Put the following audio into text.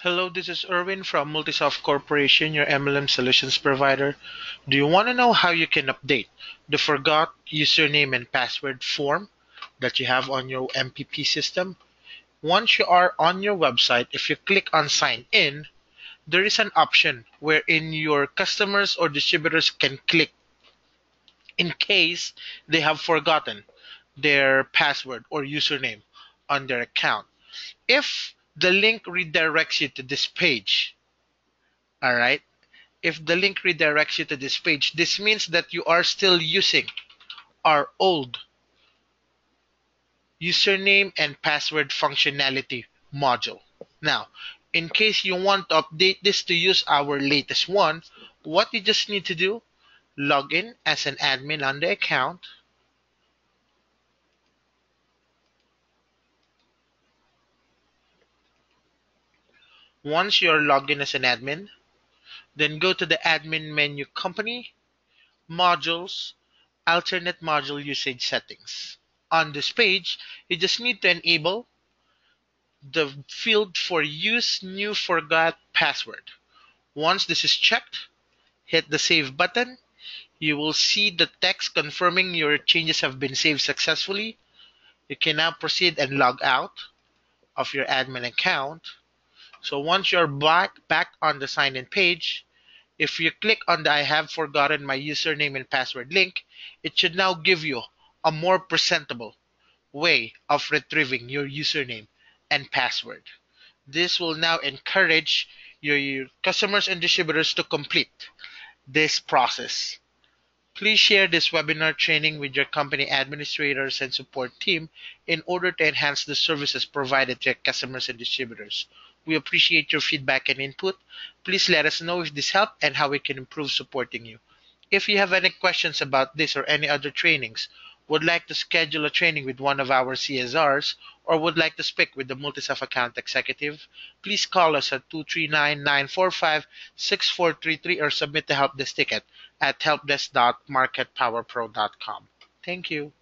Hello, this is Erwin from Multisoft Corporation, your MLM solutions provider. Do you want to know how you can update the forgot username and password form that you have on your MPP system? Once you are on your website, if you click on sign in, there is an option wherein your customers or distributors can click in case they have forgotten their password or username on their account. If the link redirects you to this page, alright? If the link redirects you to this page, this means that you are still using our old username and password functionality module. Now, in case you want to update this to use our latest one, what you just need to do, log in as an admin on the account. Once you're logged in as an admin, then go to the admin menu, company, modules, alternate module usage settings. On this page, you just need to enable the field for use new forgot password. Once this is checked, hit the save button. You will see the text confirming your changes have been saved successfully. You can now proceed and log out of your admin account. So once you're back on the sign-in page, if you click on the I have forgotten my username and password link, it should now give you a more presentable way of retrieving your username and password. This will now encourage your customers and distributors to complete this process. Please share this webinar training with your company administrators and support team in order to enhance the services provided to your customers and distributors. We appreciate your feedback and input. Please let us know if this helped and how we can improve supporting you. If you have any questions about this or any other trainings, would like to schedule a training with one of our CSRs, or would like to speak with the Multisoft account executive, please call us at 239-945-6433 or submit the help desk ticket at helpdesk.marketpowerpro.com. Thank you.